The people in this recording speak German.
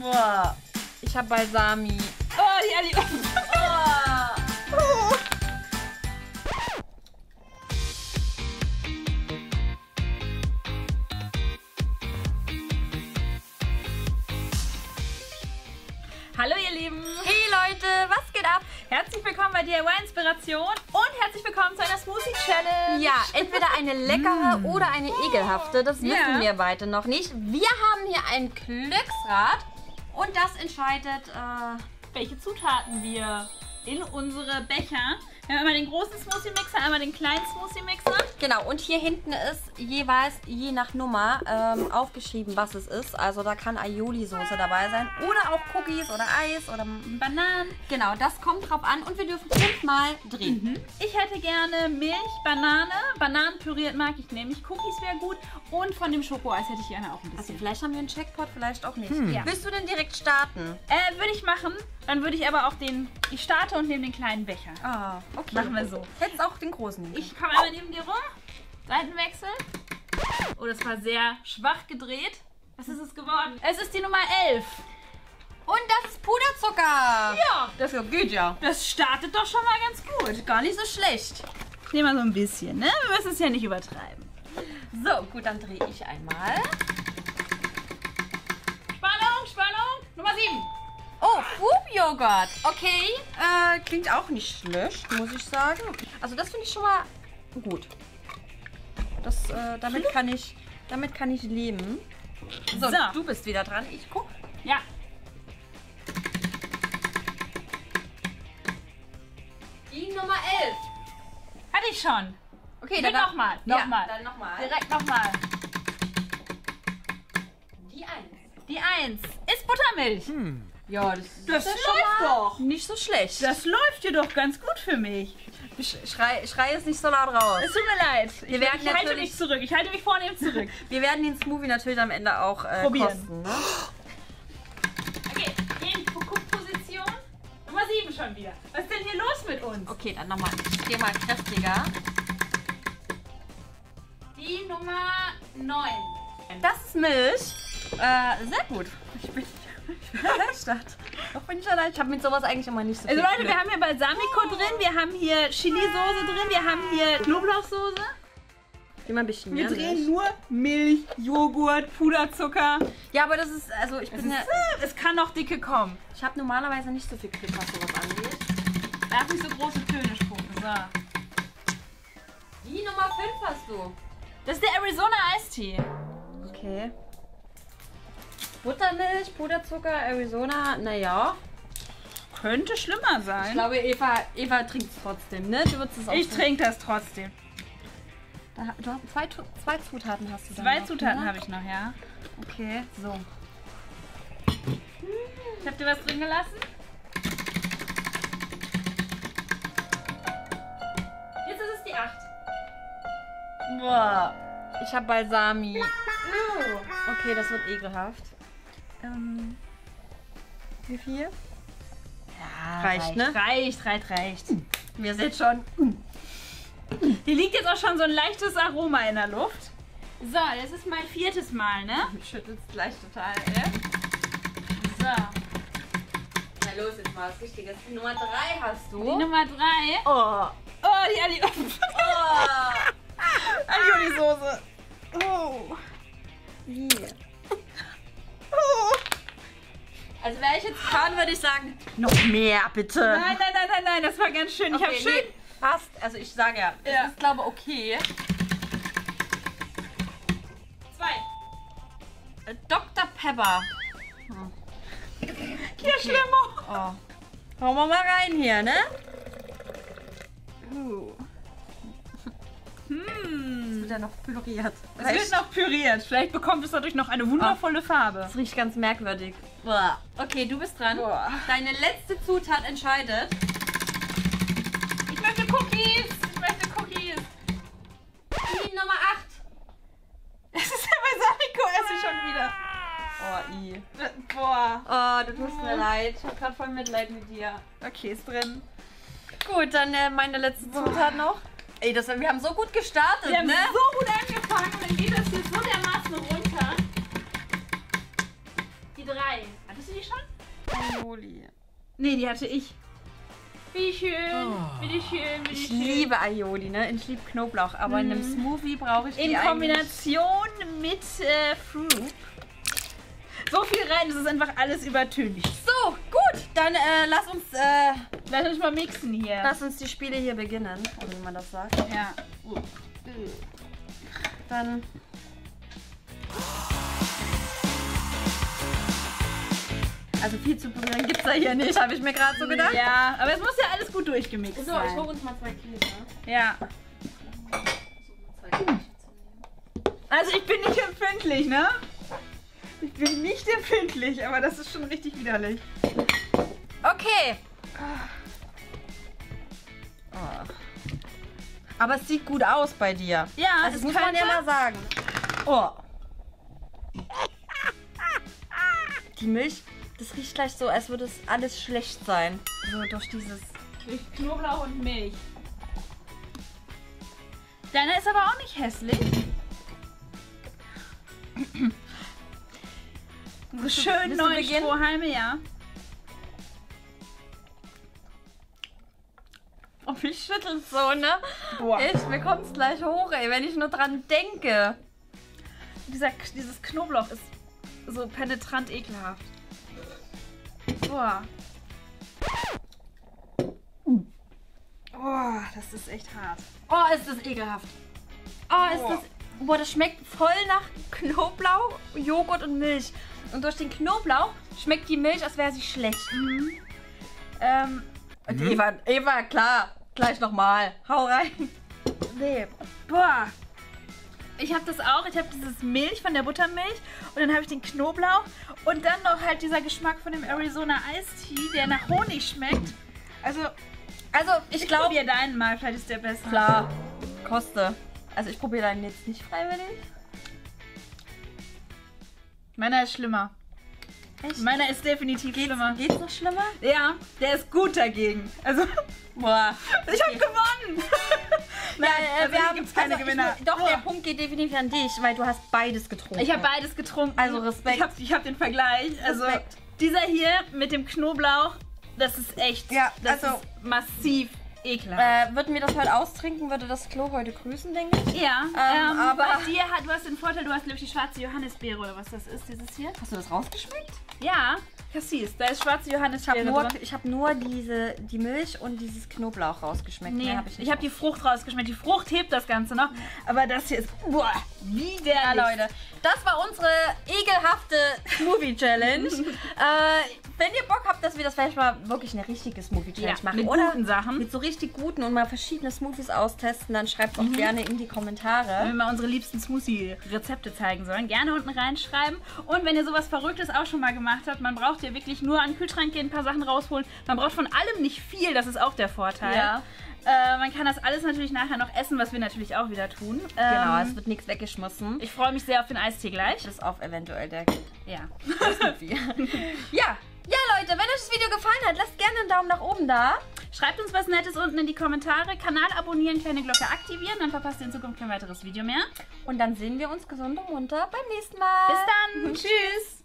Boah. Ich hab Balsami. Oh, die Elli. Oh. Oh. Hallo ihr Lieben. Hey Leute, was geht ab? Herzlich willkommen bei DIY Inspiration und herzlich willkommen zu einer Smoothie Challenge. Ja, entweder eine leckere oder eine ekelhafte, das wissen wir beide noch nicht. Wir haben hier ein Glücksrad und das entscheidet, welche Zutaten wir in unsere Becher. Wir haben einmal den großen Smoothie Mixer, einmal den kleinen Smoothie Mixer. Genau, und hier hinten ist jeweils je nach Nummer aufgeschrieben, was es ist. Also da kann Aioli-Soße dabei sein oder auch Cookies oder Eis oder Bananen. Genau, das kommt drauf an und wir dürfen 5 Mal drehen. Ich hätte gerne Milch, Banane, Bananen püriert mag ich nämlich, Cookies wäre gut und von dem Schokoeis hätte ich gerne auch ein bisschen. Also vielleicht haben wir einen Checkpot, vielleicht auch nicht. Ja. Willst du denn direkt starten? Würde ich machen. Dann würde ich aber auch den, ich starte und nehme den kleinen Becher. Ah, okay. Machen wir so. Jetzt auch den großen. Ich komme einmal neben dir rum. Seitenwechsel. Oh, das war sehr schwach gedreht. Was ist es geworden? Es ist die Nummer 11. Und das ist Puderzucker. Ja. Das geht ja. Das startet doch schon mal ganz gut. Gar nicht so schlecht. Ich nehme mal so ein bisschen, ne? Wir müssen es ja nicht übertreiben. So, gut, dann drehe ich einmal. Spannung, Spannung. Nummer 7. Oh, Fruchtjoghurt. Okay, klingt auch nicht schlecht, muss ich sagen. Also das finde ich schon mal gut. Das, damit kann ich leben. So, du bist wieder dran. Ich guck. Ja. Die Nummer 11. Hatte ich schon. Okay, dann nochmal. Direkt nochmal. Die 1. Die 1 ist Buttermilch. Ja, das läuft doch. Nicht so schlecht. Das läuft hier doch ganz gut für mich. Schrei jetzt nicht so laut raus. Es tut mir leid. Ich halte mich zurück. Ich halte mich vornehm zurück. Wir werden den Smoothie natürlich am Ende auch kosten. Ne? Okay, gehen Position. Nummer 7 schon wieder. Was ist denn hier los mit uns? Okay, dann nochmal. Ich gehe mal kräftiger. Die Nummer 9. Das ist Milch. Sehr gut. Ich bin allein. Doch bin ich allein. Ich habe mit sowas eigentlich immer nicht so viel. Also Leute, wir haben hier Balsamico drin, wir haben hier Chili-Soße drin, wir haben hier Knoblauchsoße. Immer ein bisschen mehr. Wir drehen nur Milch, Joghurt, Puderzucker. Ja, aber das ist, also ich bin ja... Es kann noch dicke kommen. Ich habe normalerweise nicht so viel Glück, was sowas angeht. Darf nicht so große Töne spucken. So. Die Nummer 5 hast du. Das ist der Arizona Ice Tea. Okay. Buttermilch, Puderzucker, Arizona, naja. Könnte schlimmer sein. Ich glaube, Eva trinkt es trotzdem, ne? Du würdest es auch. Ich trinke das trotzdem. Da, du hast zwei Zutaten hast du da. Zwei Zutaten habe ich noch, ja. Okay, so. Ich habe dir was drin gelassen. Jetzt ist es die 8. Boah, ich habe Balsami. Okay, das wird ekelhaft. Wie viel? Ja, reicht, ne? Reicht. Wir sind schon. Hier liegt jetzt auch schon so ein leichtes Aroma in der Luft. So, das ist mein 4. Mal, ne? Schüttelst gleich total, ne? So. Na los, jetzt mal was Richtiges. Die Nummer 3 hast du. Die Nummer 3? Oh. Oh, die Aioli. Oh. Aioli-Soße. Oh. Yeah. Oh. Also wäre ich jetzt fahren, würde ich sagen, noch mehr bitte. Nein, das war ganz schön. Okay, ich habe schön. Passt. Also ich sage ja, das ist glaube okay. 2. Dr. Pepper. Hier schlimmer. Oh. Hauen wir mal rein hier, ne? Es wird ja noch püriert. Vielleicht bekommt es dadurch noch eine wundervolle Farbe. Das riecht ganz merkwürdig. Boah. Okay, du bist dran. Boah. Deine letzte Zutat entscheidet. Ich möchte Cookies. Ich möchte Cookies. Die Nummer 8. Das ist ja Balsamico-Essen schon wieder. Oh, i. Boah. Oh, du tust mir leid. Ich habe gerade voll Mitleid mit dir. Okay, ist drin. Gut, dann meine letzte Zutat noch. Ey, wir haben so gut gestartet, ne? Wir haben so gut angefangen und dann geht das hier so dermaßen runter. Die 3. Das ist du die schon? Aioli. Nee, die hatte ich. Wie schön, wie schön, wie schön. Ich liebe Aioli, ne? Ich liebe Knoblauch, aber in einem Smoothie brauche ich die in Kombination mit Fruit. So viel rein, es ist einfach alles übertüncht. So, gut, dann lass uns mal mixen hier. Lass uns die Spiele hier beginnen, wie man das sagt. Ja. Dann... Also viel zu berühren gibt es da hier nicht, habe ich mir gerade so gedacht. Ja, aber es muss ja alles gut durchgemixt sein. So, ich hole uns mal 2 Gläser. Ja. Also ich bin nicht empfindlich, ne? Ich bin nicht empfindlich, aber das ist schon richtig widerlich. Okay. Aber es sieht gut aus bei dir. Ja, also das muss man ja mal sagen. Oh. Die Milch... Das riecht gleich so, als würde es alles schlecht sein. So durch dieses... Durch Knoblauch und Milch. Deiner ist aber auch nicht hässlich. Schön neu Strohhalme, ja. Oh, ich schüttel's so, ne? Boah. Echt, mir kommt's gleich hoch, ey, wenn ich nur dran denke. Dieses Knoblauch ist so penetrant ekelhaft. Boah. Oh, das ist echt hart. Oh, ist das ekelhaft. Oh, ist das... Boah, das schmeckt voll nach Knoblauch, Joghurt und Milch. Und durch den Knoblauch schmeckt die Milch, als wäre sie schlecht. Eva, klar. Gleich nochmal. Hau rein. Nee. Boah. Ich habe das auch. Ich habe dieses Milch von der Buttermilch und dann habe ich den Knoblauch und dann noch halt dieser Geschmack von dem Arizona Ice Tea, der nach Honig schmeckt. Also ich glaube... Probier deinen mal, vielleicht ist der besser. Klar, koste. Also ich probiere deinen jetzt nicht freiwillig. Meiner ist schlimmer. Echt? Meiner ist definitiv schlimmer. Geht's noch schlimmer? Ja, der ist gut dagegen. Also, boah. Ich hab gewonnen! Nein, ja, wir haben keine Gewinner. Der Punkt geht definitiv an dich, weil du hast beides getrunken. Ich habe beides getrunken. Also Respekt. Ich hab den Vergleich. Respekt. Also dieser hier mit dem Knoblauch, das ist echt, ja, das ist massiv ekelhaft. Würden wir das heute austrinken, würde das Klo heute grüßen, denke ich. Ja, aber bei dir, du hast den Vorteil, du hast nämlich die schwarze Johannisbeere oder was das ist, dieses hier. Hast du das rausgeschmeckt? Ja. Cassis, da ist schwarze Johannisbeere drin. Ich habe nur die Milch und dieses Knoblauch rausgeschmeckt. Nee, ich habe die Frucht rausgeschmeckt. Die Frucht hebt das Ganze noch. Aber das hier ist widerlich. Ja, Leute, das war unsere ekelhafte Smoothie-Challenge. Wenn ihr Bock habt, dass wir das vielleicht mal wirklich eine richtige Smoothie-Challenge machen. Mit guten Sachen. Mit so richtig guten und mal verschiedene Smoothies austesten, dann schreibt auch gerne in die Kommentare. Wenn wir mal unsere liebsten Smoothie-Rezepte zeigen sollen, gerne unten reinschreiben. Und wenn ihr sowas Verrücktes auch schon mal gemacht habt, man braucht ja wirklich nur an den Kühlschrank gehen, ein paar Sachen rausholen. Man braucht von allem nicht viel, das ist auch der Vorteil. Ja. Man kann das alles natürlich nachher noch essen, was wir natürlich auch wieder tun. Genau, es wird nichts weggeschmissen. Ich freue mich sehr auf den Eistee gleich. Bis auf eventuell der... Ja. Ja, Leute, wenn euch das Video gefallen hat, lasst gerne einen Daumen nach oben da. Schreibt uns was Nettes unten in die Kommentare. Kanal abonnieren, kleine Glocke aktivieren, dann verpasst ihr in Zukunft kein weiteres Video mehr. Und dann sehen wir uns gesund und munter beim nächsten Mal. Bis dann. Tschüss.